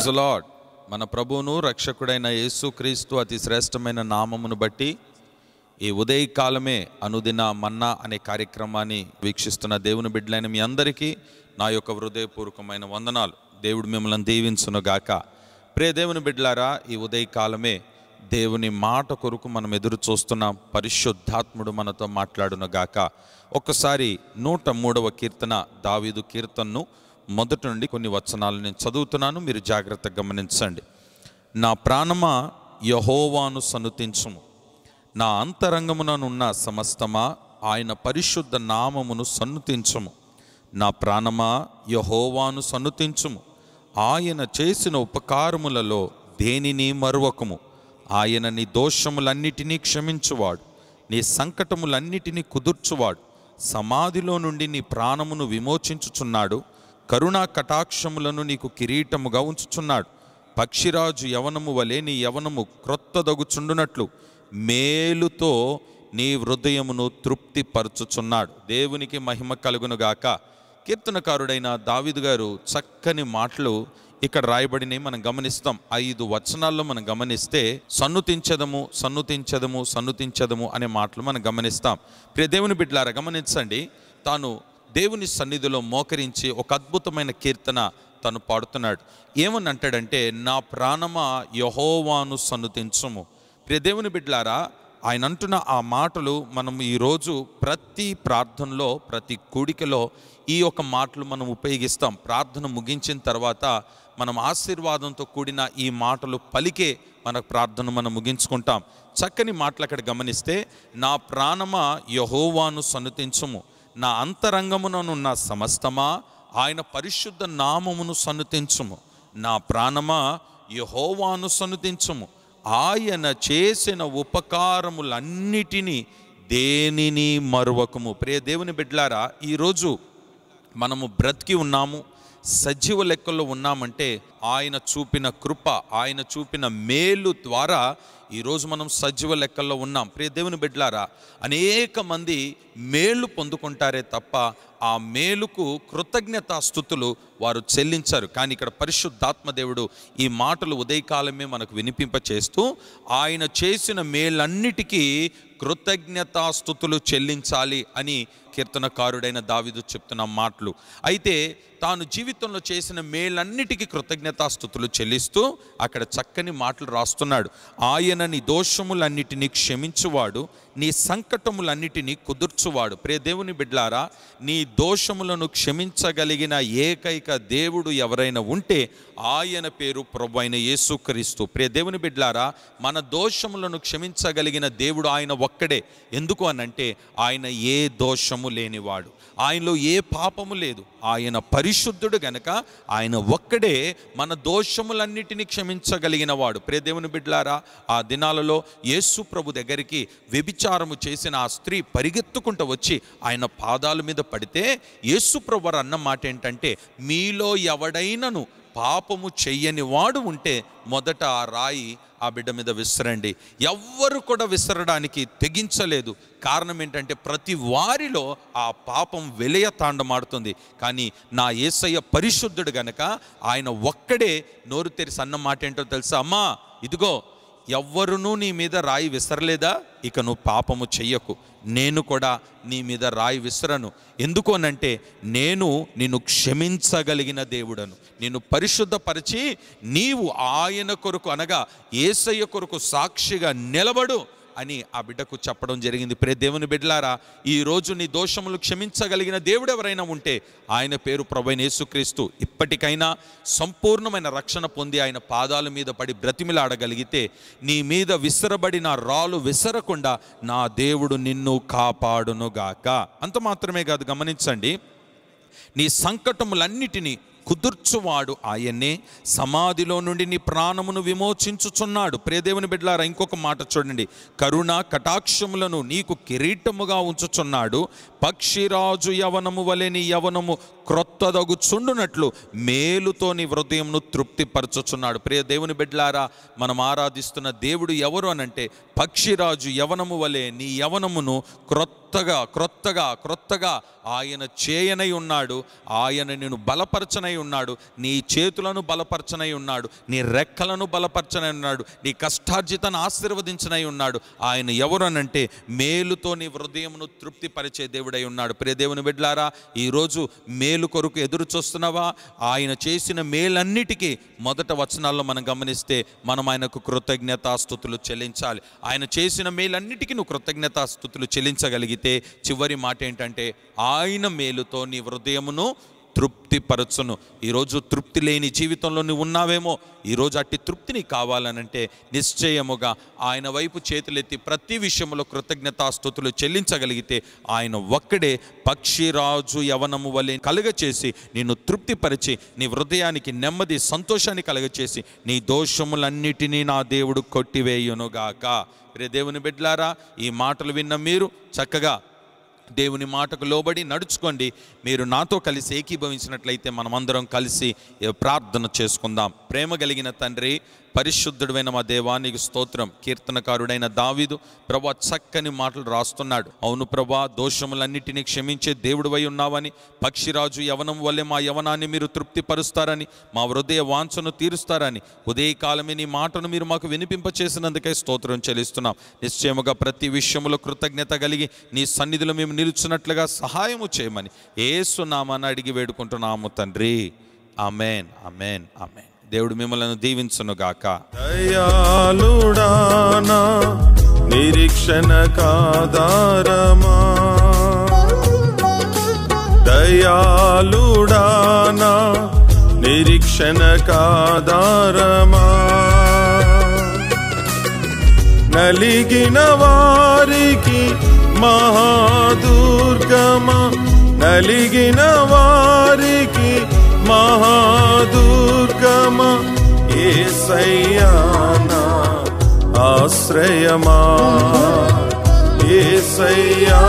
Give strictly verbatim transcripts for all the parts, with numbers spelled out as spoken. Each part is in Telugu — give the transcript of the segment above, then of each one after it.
ప్రైజ్ ది లార్డ్ మన ప్రభువును రక్షకుడైన యేసుక్రీస్తు అతి శ్రేష్టమైన నామమును బట్టి ఈ ఉదయకాలమే అనుదిన మన్నా అనే కార్యక్రమాన్ని వీక్షిస్తున్న దేవుని బిడ్డలైన మీ అందరికీ నా యొక్క హృదయపూర్వకమైన వందనాలు. దేవుడు మిమ్మల్ని దీవించును గాక. ప్రియ దేవుని బిడ్డలారా, ఈ ఉదయకాలమే దేవుని మాట కొరకు మనం ఎదురు చూస్తున్న పరిశుద్ధాత్ముడు మనతో మాట్లాడును గాక. ఒక్కసారి నూట మూడవ కీర్తన, దావీదు కీర్తనను మొదటి నుండి కొన్ని వచనాలు నేను చదువుతున్నాను, మీరు జాగ్రత్తగా గమనించండి. నా ప్రాణమా యెహోవాను సన్నుతించుము, నా అంతరంగముననున్న సమస్తమా ఆయన పరిశుద్ధ నామమును సన్నుతించుము. నా ప్రాణమా యెహోవాను సన్నుతించుము, ఆయన చేసిన ఉపకారములలో దేనిని మరువకుము. ఆయన నీ దోషములన్నిటినీ క్షమించువాడు, నీ సంకటములన్నిటినీ కుదుర్చువాడు, సమాధిలో నుండి నీ ప్రాణమును విమోచించుచున్నాడు, కరుణా కటాక్షములను నీకు కిరీటముగా ఉంచుచున్నాడు. పక్షిరాజు యవనము వలె నీ యవనము క్రొత్తదగుచుండునట్లు మేలుతో నీ హృదయమును తృప్తిపరచుచున్నాడు. దేవునికి మహిమ కలుగునుగాక. కీర్తనకారుడైన దావీదు గారు చక్కని మాటలు ఇక్కడ రాయబడినవి మనం గమనిస్తాం. ఐదు వచనాల్లో మనం గమనిస్తే సన్నుతించదము, సన్నుతించదము, సన్నుతించదము అనే మాటలు మనం గమనిస్తాం. ప్రియ దేవుని బిడ్డలారా, గమనించండి, తాను దేవుని సన్నిధిలో మోకరించి ఒక అద్భుతమైన కీర్తన తను పాడుతున్నాడు. ఏమని అంటాడంటే, నా ప్రాణమా యెహోవాను సన్నుతించుము. ప్రియ దేవుని బిడ్డలారా, ఆయన అంటున్న ఆ మాటలు మనం ఈరోజు ప్రతి ప్రార్థనలో, ప్రతి కూడికలో ఈ యొక్క మాటలు మనం ఉపయోగిస్తాం. ప్రార్థన ముగించిన తర్వాత మనం ఆశీర్వాదంతో కూడిన ఈ మాటలు పలికే మన ప్రార్థన మనం ముగించుకుంటాం. చక్కని మాటలు అక్కడ గమనిస్తే, నా ప్రాణమా యెహోవాను సన్నుతించుము, నా అంతరంగముననున్న సమస్తమా ఆయన పరిశుద్ధ నామమును సన్నుతించుము. నా ప్రాణమా యెహోవాను సన్నుతించుము, ఆయన చేసిన ఉపకారములన్నిటినీ దేనిని మరువకము. ప్రియ దేవుని బిడ్డలారా, ఈరోజు మనము బ్రతికి ఉన్నాము, సజీవ లెక్కల్లో ఉన్నామంటే ఆయన చూపిన కృప, ఆయన చూపిన మేలు ద్వారా ఈరోజు మనం సజీవ లెక్కల్లో ఉన్నాం. ప్రియ దేవుని బిడ్డలారా, అనేక మంది మేలు పొందుకుంటారే తప్ప ఆ మేలుకు కృతజ్ఞతాస్తుతులు వారు చెల్లించారు. కానీ ఇక్కడ పరిశుద్ధాత్మ దేవుడు ఈ మాటలు ఉదయకాలమే మనకు వినిపింపచేస్తూ ఆయన చేసిన మేలన్నిటికీ కృతజ్ఞతాస్తుతులు చెల్లించాలి అని కీర్తనకారుడైన దావీదు చెప్తున్న మాటలు. అయితే తాను జీవితంలో చేసిన మేలన్నిటికీ కృతజ్ఞతాస్తుతులు చెల్లిస్తూ అక్కడ చక్కని మాటలు రాస్తున్నాడు. ఆయన నీ దోషములన్నిటినీ క్షమించువాడు, నీ సంకటములన్నిటినీ కుదుర్చువాడు. ప్రియ దేవుని బిడ్డలారా, నీ దోషములను క్షమించగలిగిన ఏకైక దేవుడు ఎవరైనా ఉంటే ఆయన పేరు ప్రభువైన యేసుక్రీస్తు. ప్రియ దేవుని బిడ్డలారా, మన దోషములను క్షమించగలిగిన దేవుడు ఆయన ఒక్కడే. ఎందుకు అనంటే ఆయన ఏ దోషము లేనివాడు, ఆయనలో ఏ పాపము లేదు, ఆయన పరిశుద్ధుడు గనక ఆయన ఒక్కడే మన దోషములన్నిటినీ క్షమించగలిగిన వాడు. ప్రియ దేవుని బిడ్డలారా, ఆ దినాలలో యేసు ప్రభు దగ్గరికి వ్యభిచారము చేసిన ఆ స్త్రీ పరిగెత్తుకుంటూ వచ్చి ఆయన పాదాల మీద పడితే యేసు ప్రభు వారు అన్న మాట ఏంటంటే, మీలో ఎవడైనను పాపము చెయ్యని వాడు ఉంటే మొదట ఆ రాయి ఆ బిడ్డ మీద విసరండి. ఎవ్వరు కూడా విసరడానికి తెగించలేదు. కారణం ఏంటంటే, ప్రతి వారిలో ఆ పాపం వెలయ తాండమాడుతుంది. కానీ నా యేసయ్య పరిశుద్ధుడు గనక ఆయన ఒక్కడే నోరు తెరిసి అన్న మాట ఏంటో తెలుసా, అమ్మా ఇదిగో ఎవ్వరునూ నీ మీద రాయి విసరలేదా, ఇక నువ్వు పాపము చెయ్యకు, నేను కూడా నీ మీద రాయి విసరను. ఎందుకు అనంటే నేను నిన్ను క్షమించగలిగిన దేవుడను, నిన్ను పరిశుద్ధపరిచి నీవు ఆయన కొరకు అనగా యేసయ్య కొరకు సాక్షిగా నిలబడు అని ఆ బిడ్డకు చెప్పడం జరిగింది. ప్రియ దేవుని బిడ్డలారా, ఈరోజు నీ దోషములు క్షమించగలిగిన దేవుడు ఎవరైనా ఉంటే ఆయన పేరు ప్రభువైన యేసుక్రీస్తు. ఇప్పటికైనా సంపూర్ణమైన రక్షణ పొంది ఆయన పాదాల మీద పడి బ్రతిమిలాడగలిగితే నీ మీద విసరబడిన రాళ్ళు విసరకుండా నా దేవుడు నిన్ను కాపాడునుగాక. అంత మాత్రమే కాదు, గమనించండి, నీ సంకటములన్నిటినీ కుదుర్చువాడు ఆయన్నే, సమాధిలో నుండి నీ ప్రాణమును విమోచించుచున్నాడు. ప్రియ దేవుని బిడ్డలారా, ఇంకొక మాట చూడండి, కరుణ కటాక్షములను నీకు కిరీటముగా ఉంచుచున్నాడు, పక్షిరాజు యవనము వలె నీ యవనము క్రొత్తదగుచుండునట్లు మేలుతో నీ హృదయమును తృప్తిపరచుచున్నాడు. ప్రియ దేవుని బిడ్డలారా, మనం ఆరాధిస్తున్న దేవుడు ఎవరు అనంటే పక్షిరాజు యవనము వలె నీ యవనమును క్రొత్త క్రొత్తగా క్రొత్తగా క్రొత్తగా ఆయన చేయనై ఉన్నాడు, ఆయన నిన్ను బలపరచనై ఉన్నాడు, నీ చేతులను బలపరచనై ఉన్నాడు, నీ రెక్కలను బలపరచనై ఉన్నాడు, నీ కష్టార్జితను ఆశీర్వదించనై ఉన్నాడు. ఆయన ఎవరనంటే మేలుతో నీ హృదయమును తృప్తిపరిచే దేవుడై ఉన్నాడు. ప్రియ దేవుని బిడ్డలారా, ఈరోజు మేలు కొరకు ఎదురు చూస్తున్నావా? ఆయన చేసిన మేలన్నిటికీ మొదట వచనాల్లో మనం గమనిస్తే మనం ఆయనకు కృతజ్ఞతాస్తుతులు చెల్లించాలి. ఆయన చేసిన మేలన్నిటికీ నువ్వు కృతజ్ఞతాస్తుతులు చెల్లించగలిగితే చివరి మాట ఏంటంటే ఆయన మేలుతో నీ హృదయమును తృప్తిపరచును. ఈరోజు తృప్తి లేని జీవితంలో నువ్వు ఉన్నావేమో. ఈరోజు అట్టి తృప్తిని కావాలనంటే నిశ్చయముగా ఆయన వైపు చేతులెత్తి ప్రతి విషయంలో కృతజ్ఞతాస్తుతులు చెల్లించగలిగితే ఆయన ఒక్కడే పక్షిరాజు యవనము వలె కలుగచేసి నిన్ను తృప్తిపరిచి నీ హృదయానికి నెమ్మది సంతోషాన్ని కలుగచేసి నీ దోషములన్నిటినీ నా దేవుడు కొట్టివేయునుగాక. రే దేవుని బిడ్డలారా, ఈ మాటలు విన్న మీరు చక్కగా దేవుని మాటకు లోబడి నడుచుకోండి. మీరు నాతో కలిసి ఏకీభవించినట్లయితే మనమందరం కలిసి ప్రార్థన చేసుకుందాం. ప్రేమ కలిగిన తండ్రి, పరిశుద్ధుడైన మా దేవా, నీకు స్తోత్రం. కీర్తనకారుడైన దావీదు ప్రభా చక్కని మాటలు రాస్తున్నాడు. అవును ప్రభా, దోషములన్నిటినీ క్షమించే దేవుడువై ఉన్నావని, పక్షిరాజు యవనం వల్లే మా యవనాన్ని మీరు తృప్తిపరుస్తారని, మా హృదయ వాంఛను తీరుస్తారని, ఉదయకాలమే నీ మాటను మీరు మాకు వినిపింపచేసినందుకే స్తోత్రం చెల్లిస్తున్నాం. నిశ్చయముగా ప్రతి విషయంలో కృతజ్ఞత కలిగి నీ సన్నిధిలో మేము నిలుచున్నట్లుగా సహాయము చేయమని యేసు నామాన అడిగి వేడుకుంటున్నాము తండ్రి. Amen, amen, amen. దేవుడు మిమ్మలను దీవించునుగాక. దయాళుడానా, నిరీక్షణ కాదారమా, దయాళుడానా, నిరీక్షణ కాదారమా, నలిగిన వారికి మహాదుర్గమా, నలిగిన వారికి महादुर्गमा, येसय्या ना आश्रयमा, येसय्या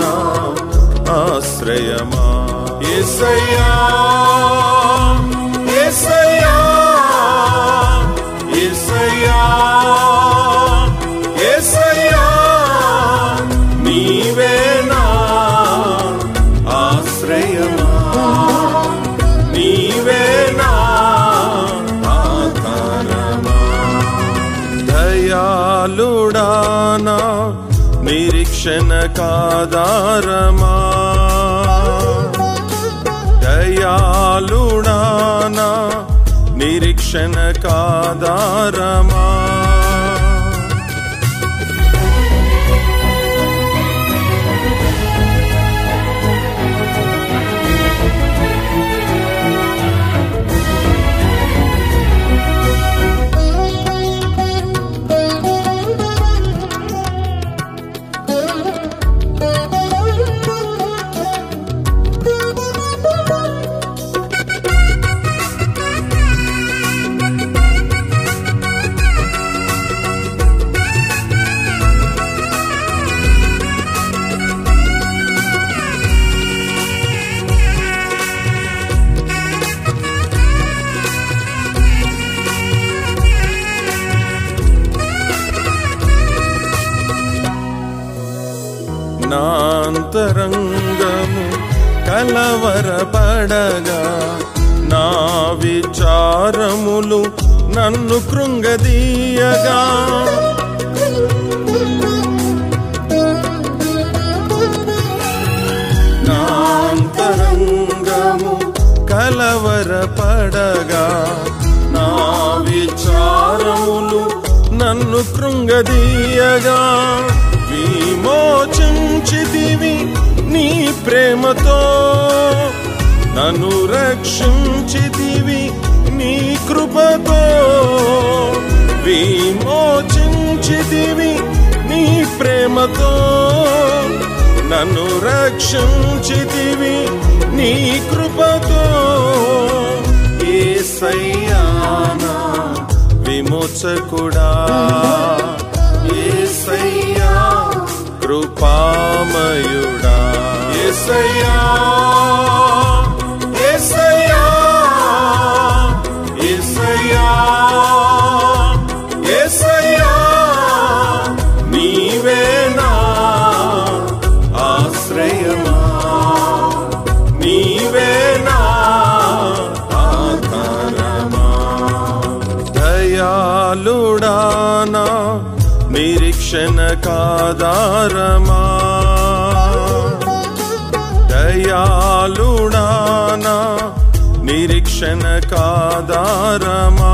ना आश्रयमा, येसय्या, येसय्या, येसय्या, येसय्या, नीवे ना आश्रयमा, దయాళుడానా, నిరీక్షణ కాదారమా, దయాళుడానా, నిరీక్షణ కాదారమా, నాంతరంగము కలవరపడగా నా విచారములు నన్ను కృంగదీయగా, నాంతరంగము కలవరపడగా నా విచారములు నన్ను కృంగదీయగా, విమోచించితివి నీ ప్రేమతో, నన్ను రక్షించితివి నీ కృపతో, విమోచించితివి నీ ప్రేమతో, నన్ను రక్షించితివి నీ కృపతో, యేసయ్యా నా విమోచకుడా, యేసయ్యా కృపామయుడా, యేసయ్యా, యేసయ్యా, యేసయ్యా, యేసయ్యా, నీవే నా छोड़ाना निरीक्षण का दारमा दयालुड़ाना निरीक्षण का दारमा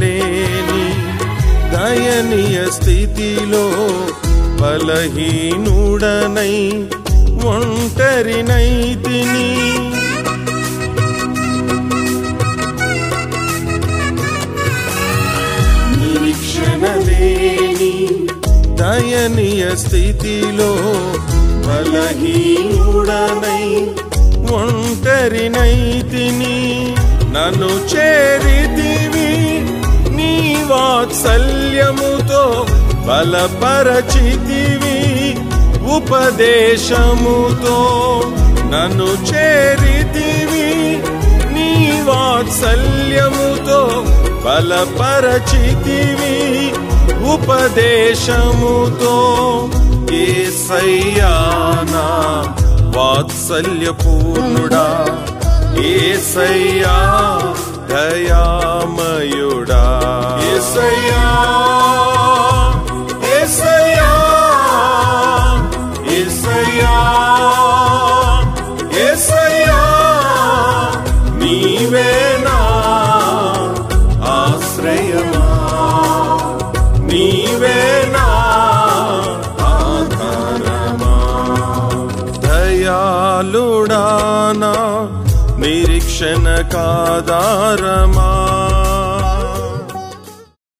लेनी दयनीय स्थितिलो बलहीनुडनै ఒంటరినైతిని నిరీక్షణ లేని దయనీయ స్థితిలో బలహీనుడనై ఒంటరినైతిని నన్ను చేరితివి వాత్సల్యముతో బలపరచితివి ఉపదేశముతో నన్ను చేరితివి నీ వాత్సల్యముతో బలపరచితివి ఉపదేశముతో యేసయ్యా నా వాత్సల్యపూర్ణుడా యేసయ్యా దయామయుడా యేసయ్యా యేసయ్యా యేసయ్యా యేసయ్యా నీవే నా ఆశ్రయమా నీవే నా ఆధారమా దయాళుడా నా నిరీక్షణ కాదారమా